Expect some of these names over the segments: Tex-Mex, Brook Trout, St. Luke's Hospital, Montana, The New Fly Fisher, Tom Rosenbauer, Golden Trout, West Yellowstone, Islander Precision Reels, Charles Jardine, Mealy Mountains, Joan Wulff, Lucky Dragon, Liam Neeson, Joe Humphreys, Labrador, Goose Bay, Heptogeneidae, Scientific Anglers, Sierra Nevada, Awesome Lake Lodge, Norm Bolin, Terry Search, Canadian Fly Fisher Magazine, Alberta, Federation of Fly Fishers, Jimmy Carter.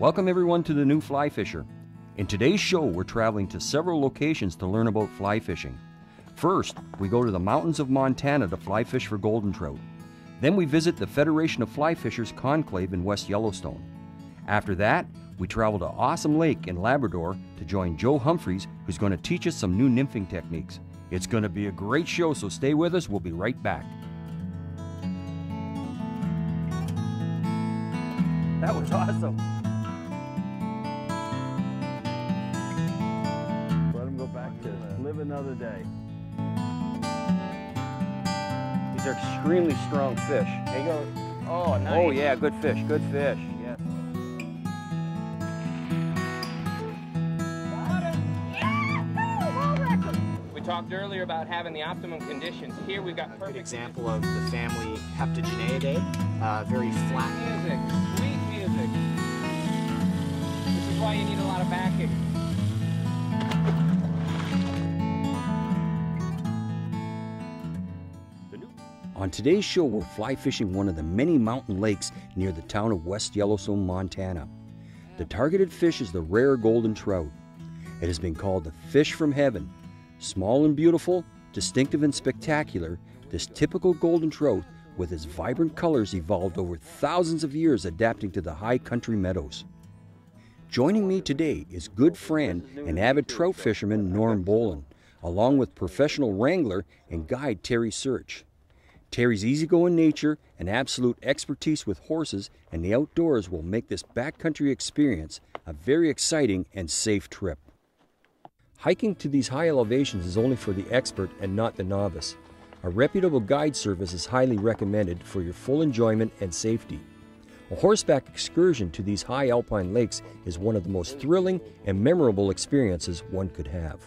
Welcome everyone to The New Fly Fisher. In today's show, we're traveling to several locations to learn about fly fishing. First, we go to the mountains of Montana to fly fish for golden trout. Then we visit the Federation of Fly Fishers conclave in West Yellowstone. After that, we travel to Awesome Lake in Labrador to join Joe Humphreys, who's going to teach us some new nymphing techniques. It's going to be a great show, so stay with us. We'll be right back. That was awesome. Let them go back to live another day. These are extremely strong fish. There you go. Oh, nice. Oh yeah, good fish, good fish. Yeah. Got him. Yahoo! World record. We talked earlier about having the optimum conditions. Here we've got a perfect example of the family Heptogeneidae. Very flat. Music, sweet music. This is why you need a lot of backing. On today's show, we're fly fishing one of the many mountain lakes near the town of West Yellowstone, Montana. The targeted fish is the rare golden trout. It has been called the fish from heaven. Small and beautiful, distinctive and spectacular, this typical golden trout with its vibrant colors evolved over thousands of years adapting to the high country meadows. Joining me today is good friend and avid trout fisherman Norm Bolin, along with professional wrangler and guide Terry Search. Terry's easygoing nature and absolute expertise with horses and the outdoors will make this backcountry experience a very exciting and safe trip. Hiking to these high elevations is only for the expert and not the novice. A reputable guide service is highly recommended for your full enjoyment and safety. A horseback excursion to these high alpine lakes is one of the most thrilling and memorable experiences one could have.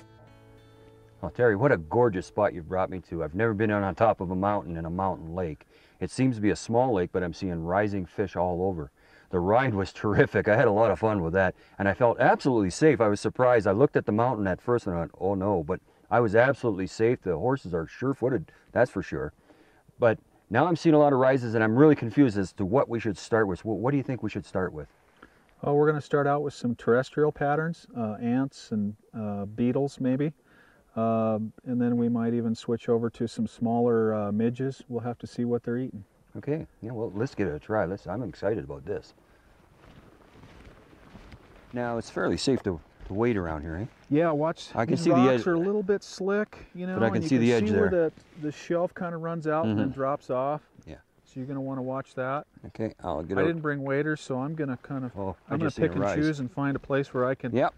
Well, Terry, what a gorgeous spot you've brought me to. I've never been on top of a mountain in a mountain lake. It seems to be a small lake, but I'm seeing rising fish all over. The ride was terrific. I had a lot of fun with that, and I felt absolutely safe. I was surprised. I looked at the mountain at first, and I went, oh no, but I was absolutely safe. The horses are sure-footed, that's for sure. But now I'm seeing a lot of rises, and I'm really confused as to what we should start with. What do you think we should start with? Oh, we're going to start out with some terrestrial patterns, ants and beetles maybe. And then we might even switch over to some smaller midges. We'll have to see what they're eating. Okay, yeah, well, let's give it a try. I'm excited about this. Now, it's fairly safe to wade around here, eh? Yeah, watch. I can see the edge. These rocks are a little bit slick, you know, but I can see the edge there. You can see where the shelf kind of runs out and then drops off. Yeah. So you're going to want to watch that. Okay, I'll get it. I didn't bring waders, so I'm going to kind of, I'm going to pick and choose and find a place where I can. Yep.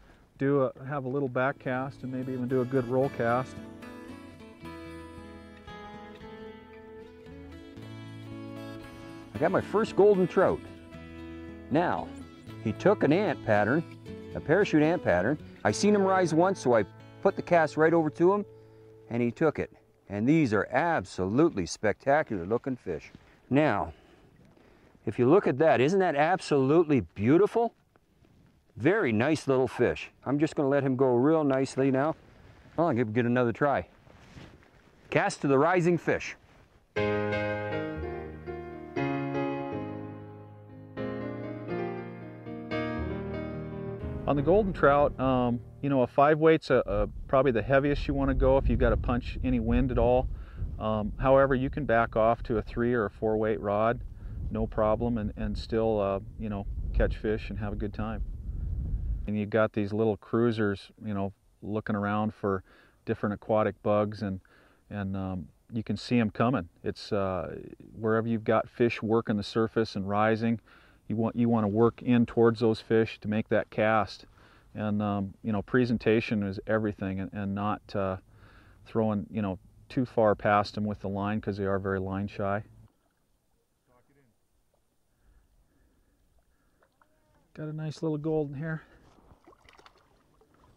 Have a little back cast and maybe even do a good roll cast. I got my first golden trout. Now, he took an ant pattern, a parachute ant pattern. I seen him rise once, so I put the cast right over to him and he took it. And these are absolutely spectacular looking fish. Now, if you look at that, isn't that absolutely beautiful? Very nice little fish. I'm just going to let him go real nicely now. I'll give it another try. Cast to the rising fish. On the golden trout, you know, a 5-weight's probably the heaviest you want to go if you've got to punch any wind at all. However, you can back off to a 3 or a 4-weight rod, no problem, and still, you know, catch fish and have a good time. And you got these little cruisers, you know, looking around for different aquatic bugs, and you can see them coming. It's wherever you've got fish working the surface and rising, you want to work in towards those fish to make that cast. And you know, presentation is everything, and not throwing, you know, too far past them with the line, because they are very line shy. Got a nice little golden here.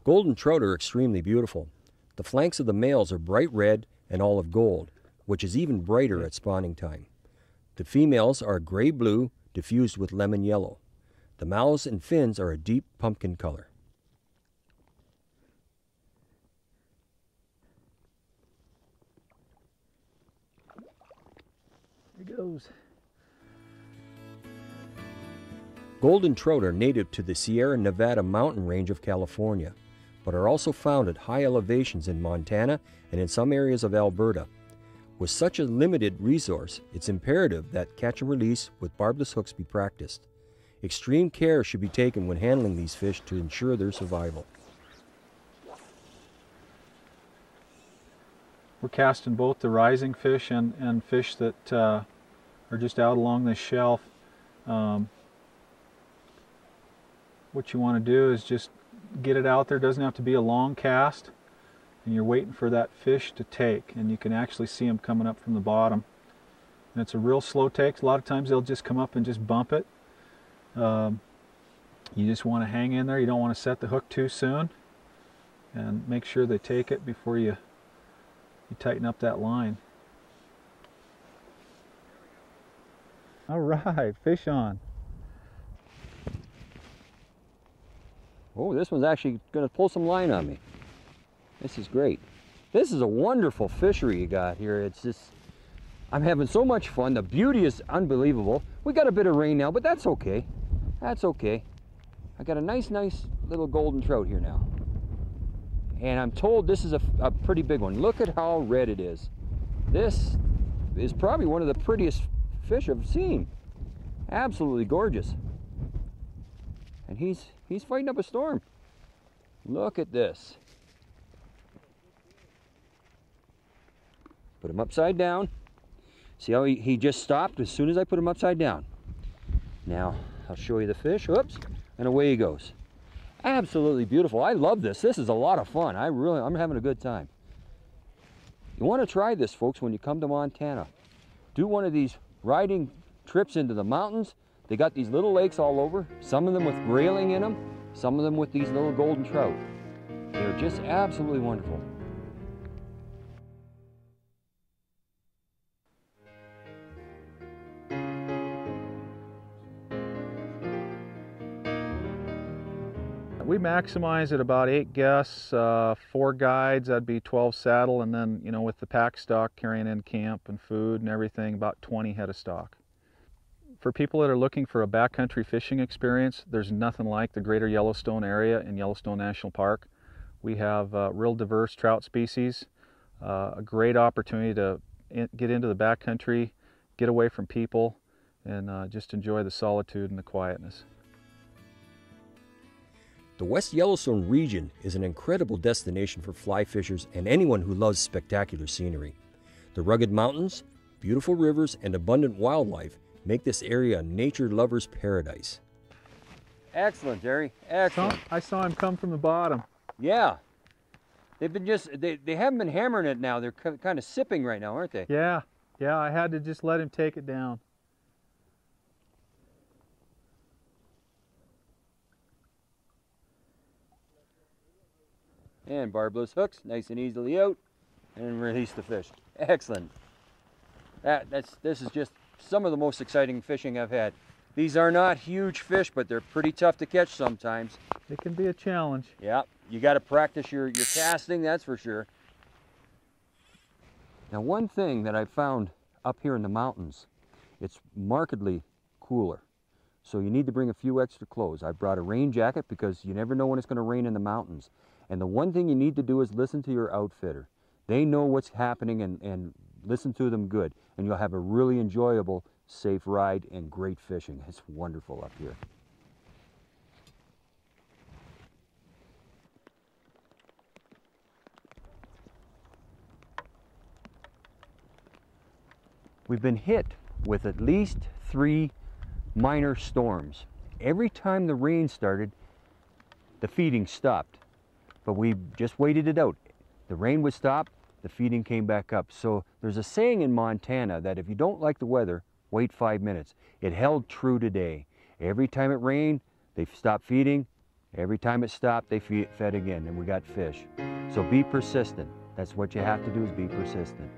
Golden trout are extremely beautiful. The flanks of the males are bright red and olive gold, which is even brighter at spawning time. The females are gray blue diffused with lemon yellow. The mouths and fins are a deep pumpkin color. There goes. Golden trout are native to the Sierra Nevada mountain range of California, but are also found at high elevations in Montana and in some areas of Alberta. With such a limited resource, it's imperative that catch and release with barbless hooks be practiced. Extreme care should be taken when handling these fish to ensure their survival. We're casting both the rising fish and fish that are just out along this shelf. What you want to do is just get it out there. It doesn't have to be a long cast, and you're waiting for that fish to take, and you can actually see them coming up from the bottom. And it's a real slow take. A lot of times they'll just come up and just bump it. You just want to hang in there. You don't want to set the hook too soon, and make sure they take it before you tighten up that line. All right, fish on. Oh, this one's actually going to pull some line on me. This is great. This is a wonderful fishery you got here. It's just, I'm having so much fun. The beauty is unbelievable. We got a bit of rain now, but that's okay. That's okay. I got a nice little golden trout here now. And I'm told this is a pretty big one. Look at how red it is. This is probably one of the prettiest fish I've seen. Absolutely gorgeous. And he's fighting up a storm. Look at this. Put him upside down. See how he just stopped as soon as I put him upside down. Now, I'll show you the fish. Oops, and away he goes. Absolutely beautiful. I love this. This is a lot of fun. I'm having a good time. You want to try this, folks, when you come to Montana. Do one of these riding trips into the mountains. They got these little lakes all over, some of them with grayling in them, some of them with these little golden trout. They're just absolutely wonderful. We maximize at about 8 guests, 4 guides, that'd be 12 saddle, and then, you know, with the pack stock carrying in camp and food and everything, about 20 head of stock. For people that are looking for a backcountry fishing experience, there's nothing like the greater Yellowstone area in Yellowstone National Park. We have real diverse trout species, a great opportunity to get into the backcountry, get away from people, and just enjoy the solitude and the quietness. The West Yellowstone region is an incredible destination for fly fishers and anyone who loves spectacular scenery. The rugged mountains, beautiful rivers, and abundant wildlife make this area a nature lover's paradise. Excellent, Jerry. Excellent. I saw him come from the bottom. Yeah. They've been they haven't been hammering it now. They're kind of sipping right now, aren't they? Yeah. Yeah, I had to just let him take it down. And barbless hooks, nice and easily out, and release the fish. Excellent. This is just some of the most exciting fishing I've had. These are not huge fish, but they're pretty tough to catch sometimes. It can be a challenge. Yeah, you got to practice your casting, that's for sure. Now, one thing that I found up here in the mountains, it's markedly cooler. So you need to bring a few extra clothes. I brought a rain jacket because you never know when it's going to rain in the mountains. And the one thing you need to do is listen to your outfitter. They know what's happening and listen to them good, and you'll have a really enjoyable, safe ride and great fishing. It's wonderful up here. We've been hit with at least 3 minor storms. Every time the rain started, the feeding stopped, but we just waited it out. The rain would stop, the feeding came back up. So there's a saying in Montana that if you don't like the weather, wait 5 minutes. It held true today. Every time it rained, they stopped feeding. Every time it stopped, they fed again, and we got fish. So be persistent. That's what you have to do, is be persistent.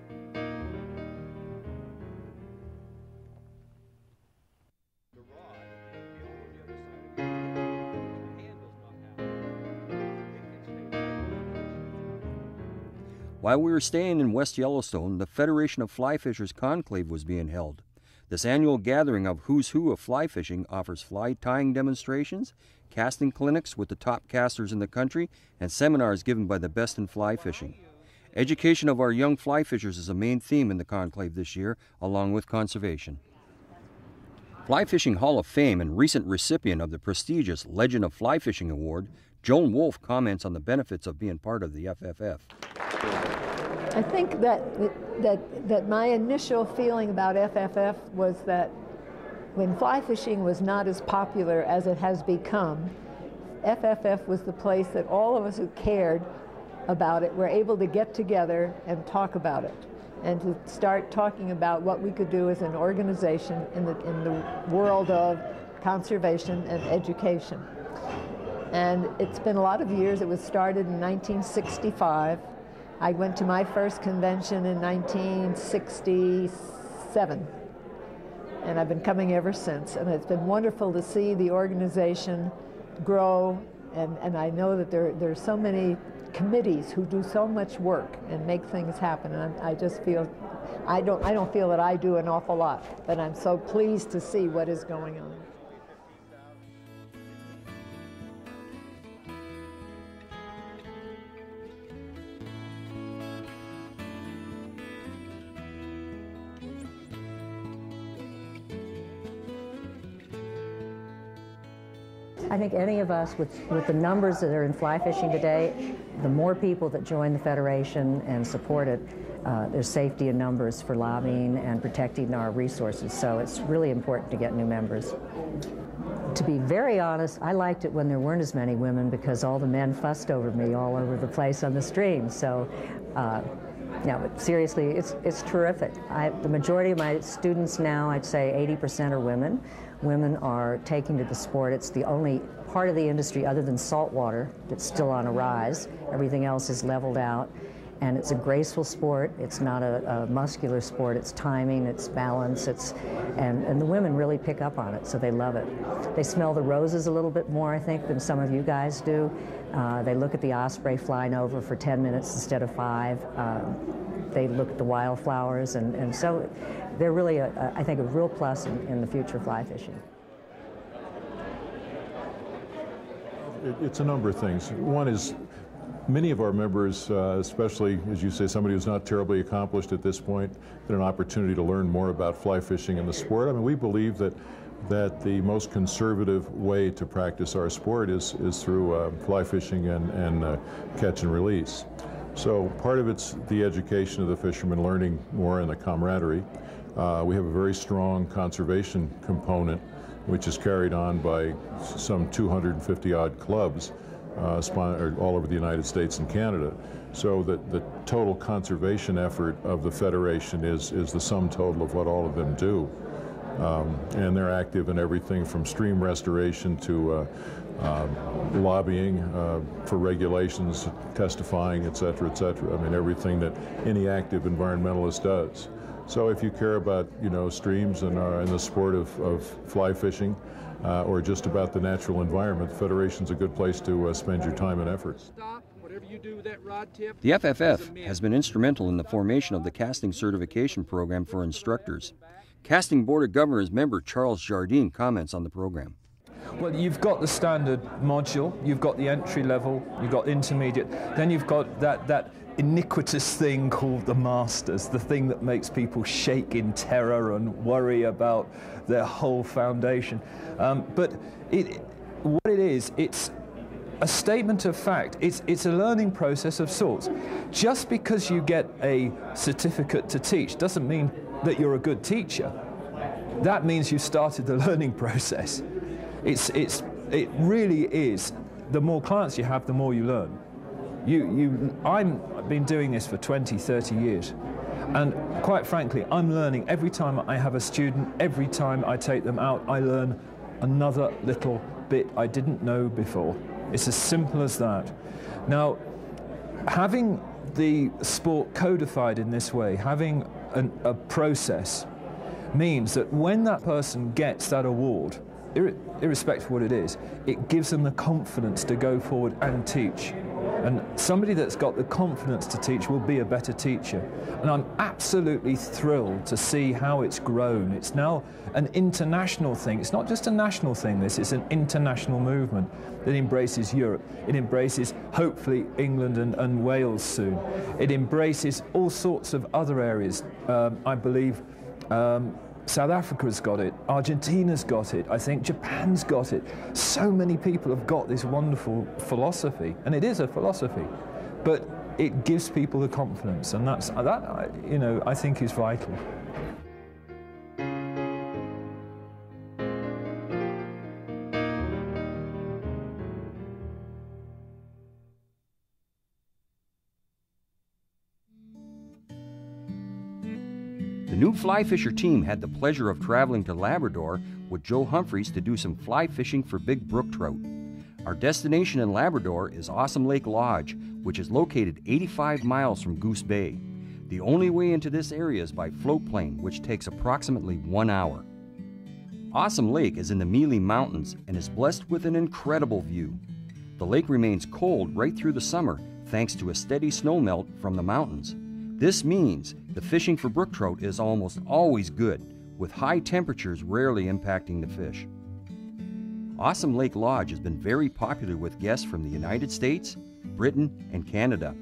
While we were staying in West Yellowstone, the Federation of Fly Fishers conclave was being held. This annual gathering of who's who of fly fishing offers fly tying demonstrations, casting clinics with the top casters in the country, and seminars given by the best in fly fishing. Education of our young fly fishers is a main theme in the conclave this year, along with conservation. Fly Fishing Hall of Fame and recent recipient of the prestigious Legend of Fly Fishing Award, Joan Wulff comments on the benefits of being part of the FFF. I think that my initial feeling about FFF was that when fly fishing was not as popular as it has become, FFF was the place that all of us who cared about it were able to get together and talk about it, and to start talking about what we could do as an organization in the world of conservation and education. And it's been a lot of years. It was started in 1965. I went to my first convention in 1967, and I've been coming ever since. And it's been wonderful to see the organization grow, and I know that there are so many committees who do so much work and make things happen, and I just feel I don't feel that I do an awful lot, but I'm so pleased to see what is going on. I think any of us, with the numbers that are in fly fishing today, the more people that join the Federation and support it, there's safety in numbers for lobbying and protecting our resources, so it's really important to get new members. To be very honest, I liked it when there weren't as many women because all the men fussed over me all over the place on the stream, so no, but seriously, it's terrific. The majority of my students now, I'd say 80% are women. Women are taking to the sport. It's the only part of the industry other than saltwater that's still on a rise. Everything else is leveled out, and it's a graceful sport. It's not a muscular sport. It's timing, it's balance, and the women really pick up on it, so they love it. They smell the roses a little bit more, I think, than some of you guys do. They look at the osprey flying over for 10 minutes instead of 5. They look at the wildflowers, and so they're really, I think, a real plus in the future of fly fishing. It's a number of things. One is many of our members, especially, as you say, somebody who's not terribly accomplished at this point, get an opportunity to learn more about fly fishing and the sport. I mean, we believe that the most conservative way to practice our sport is through fly fishing and catch and release. So part of it's the education of the fishermen, learning more, and the camaraderie. We have a very strong conservation component, which is carried on by some 250-odd clubs all over the United States and Canada. So that the total conservation effort of the Federation is the sum total of what all of them do. And they're active in everything from stream restoration to lobbying for regulations, testifying, et cetera, et cetera. I mean, everything that any active environmentalist does. So if you care about, you know, streams and the sport of fly fishing, or just about the natural environment, the Federation's a good place to spend your time and effort. The FFF has been instrumental in the formation of the casting certification program for instructors. Casting Board of Governors member Charles Jardine comments on the program. Well, you've got the standard module, you've got the entry level, you've got intermediate, then you've got that iniquitous thing called the masters, the thing that makes people shake in terror and worry about their whole foundation. But it's a statement of fact. It's a learning process of sorts. Just because you get a certificate to teach doesn't mean that you're a good teacher. That means you've started the learning process. It really is. The more clients you have, the more you learn. I've been doing this for 20, 30 years, and quite frankly, I'm learning every time I have a student. Every time I take them out, I learn another little bit I didn't know before. It's as simple as that. Now, having the sport codified in this way, having a process, means that when that person gets that award, irrespective of what it is, it gives them the confidence to go forward and teach. And somebody that's got the confidence to teach will be a better teacher. And I'm absolutely thrilled to see how it's grown. It's now an international thing. It's not just a national thing, this. It's an international movement that embraces Europe. It embraces, hopefully, England and Wales soon. It embraces all sorts of other areas. I believe South Africa's got it, Argentina's got it, I think Japan's got it. So many people have got this wonderful philosophy, and it is a philosophy, but it gives people the confidence, and that, you know, I think is vital. The New Fly Fisher team had the pleasure of traveling to Labrador with Joe Humphreys to do some fly fishing for big brook trout. Our destination in Labrador is Awesome Lake Lodge, which is located 85 miles from Goose Bay. The only way into this area is by float plane, which takes approximately 1 hour. Awesome Lake is in the Mealy Mountains and is blessed with an incredible view. The lake remains cold right through the summer thanks to a steady snowmelt from the mountains. This means the fishing for brook trout is almost always good, with high temperatures rarely impacting the fish. Awesome Lake Lodge has been very popular with guests from the United States, Britain, and Canada.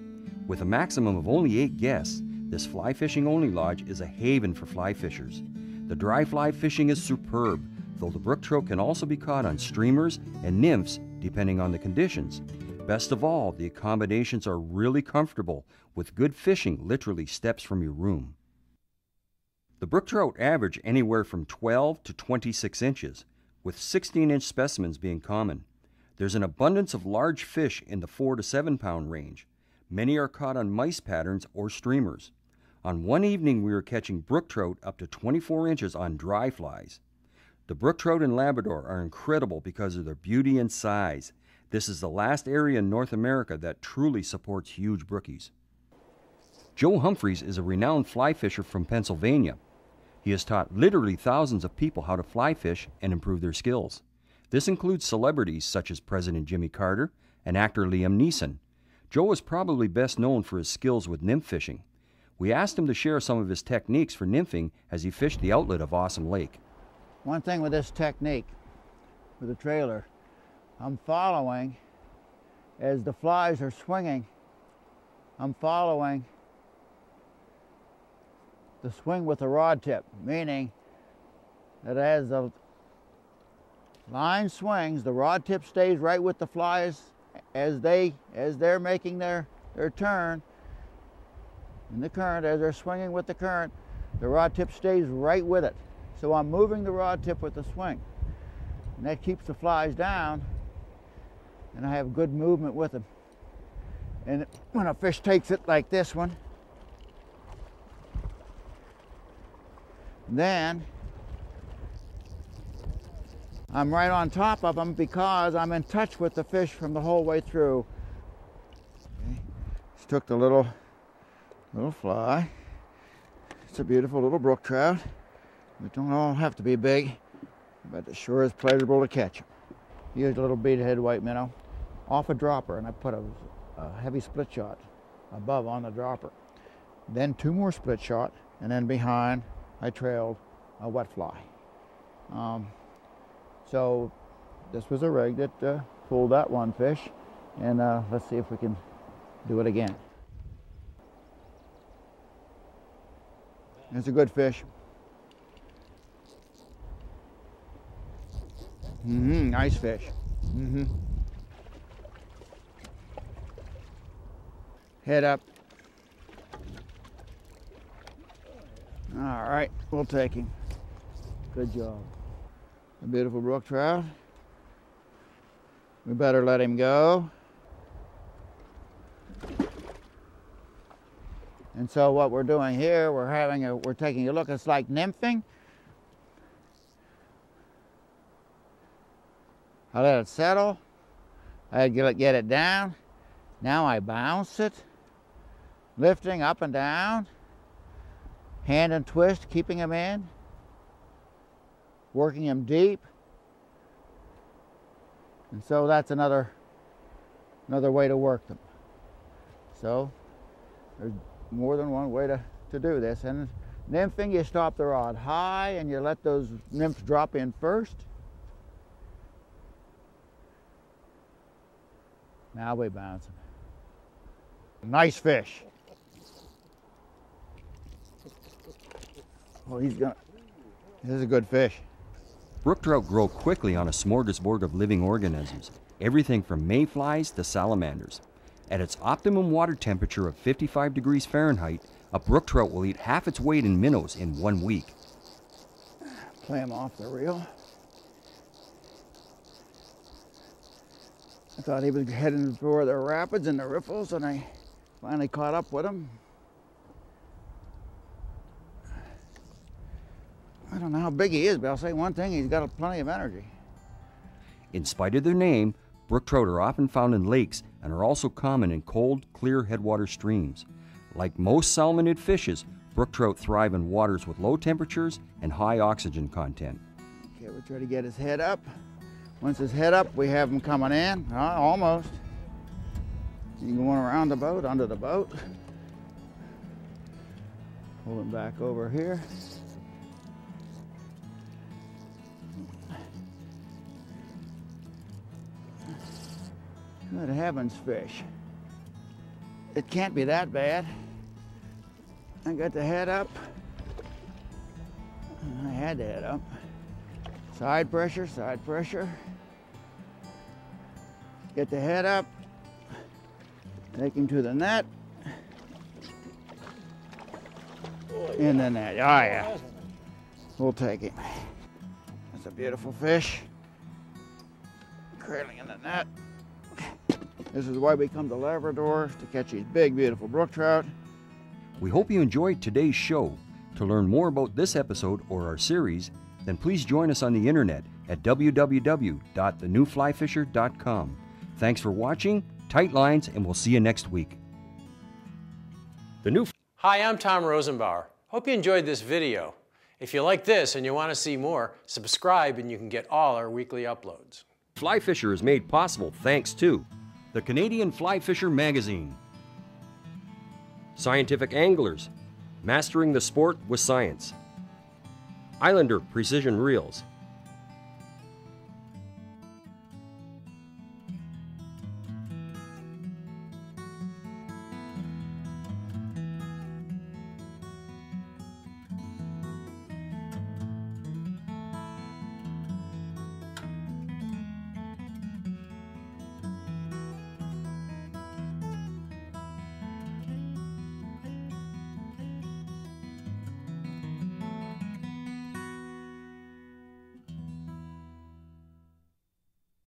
With a maximum of only 8 guests, this fly fishing only lodge is a haven for fly fishers. The dry fly fishing is superb, though the brook trout can also be caught on streamers and nymphs depending on the conditions. Best of all, the accommodations are really comfortable, with good fishing literally steps from your room. The brook trout average anywhere from 12 to 26 inches, with 16-inch specimens being common. There's an abundance of large fish in the 4 to 7-pound range. Many are caught on mice patterns or streamers. On one evening we were catching brook trout up to 24 inches on dry flies. The brook trout in Labrador are incredible because of their beauty and size. This is the last area in North America that truly supports huge brookies. Joe Humphreys is a renowned fly fisher from Pennsylvania. He has taught literally thousands of people how to fly fish and improve their skills. This includes celebrities such as President Jimmy Carter and actor Liam Neeson. Joe is probably best known for his skills with nymph fishing. We asked him to share some of his techniques for nymphing as he fished the outlet of Awesome Lake. One thing with this technique, with a trailer, I'm following as the flies are swinging. I'm following the swing with the rod tip, meaning that as the line swings, the rod tip stays right with the flies as they're making their turn in the current, as they're swinging with the current, the rod tip stays right with it. So I'm moving the rod tip with the swing, and that keeps the flies down, and I have good movement with them. And when a fish takes it like this one, then I'm right on top of them because I'm in touch with the fish from the whole way through. Okay. Just took the little fly. It's a beautiful little brook trout. They don't all have to be big, but it sure is pleasurable to catch them. Used a little beadhead white minnow off a dropper, and I put a heavy split shot above on the dropper. Then 2 more split shot, and then behind I trailed a wet fly. So this was a rig that pulled that one fish, and let's see if we can do it again. It's a good fish. Nice fish. Head up. All right, we'll take him. Good job. A beautiful brook trout. We better let him go. And so what we're doing here, we're taking a look. It's like nymphing. I let it settle, I get it down, now I bounce it, lifting up and down, hand and twist, keeping him in, working him deep. And so that's another way to work them. So there's more than one way to do this. And nymphing, you stop the rod high and you let those nymphs drop in first. Now we bounce them. Nice fish. Oh, he's gonna, this is a good fish. Brook trout grow quickly on a smorgasbord of living organisms, everything from mayflies to salamanders. At its optimum water temperature of 55 degrees Fahrenheit, a brook trout will eat half its weight in minnows in 1 week. Play them off the reel. I thought he was heading for the rapids and the riffles, and I finally caught up with him. I don't know how big he is, but I'll say one thing, he's got plenty of energy. In spite of their name, brook trout are often found in lakes and are also common in cold, clear headwater streams. Like most salmonid fishes, brook trout thrive in waters with low temperatures and high oxygen content. Okay, we'll try to get his head up. Once his head up, we have him coming in, almost. You can go around the boat, under the boat. Pull him back over here. Good heavens, fish. It can't be that bad. I got the head up. I had the head up. Side pressure, side pressure. Get the head up, take him to the net, in the net, oh yeah. We'll take him. That's a beautiful fish, curling in the net. This is why we come to Labrador, to catch these big, beautiful brook trout. We hope you enjoyed today's show. To learn more about this episode or our series, then please join us on the internet at www.thenewflyfisher.com. Thanks for watching, tight lines, and we'll see you next week. Hi, I'm Tom Rosenbauer. Hope you enjoyed this video. If you like this and you want to see more, subscribe and you can get all our weekly uploads. Fly Fisher is made possible thanks to the Canadian Fly Fisher Magazine, Scientific Anglers, mastering the sport with science, Islander Precision Reels,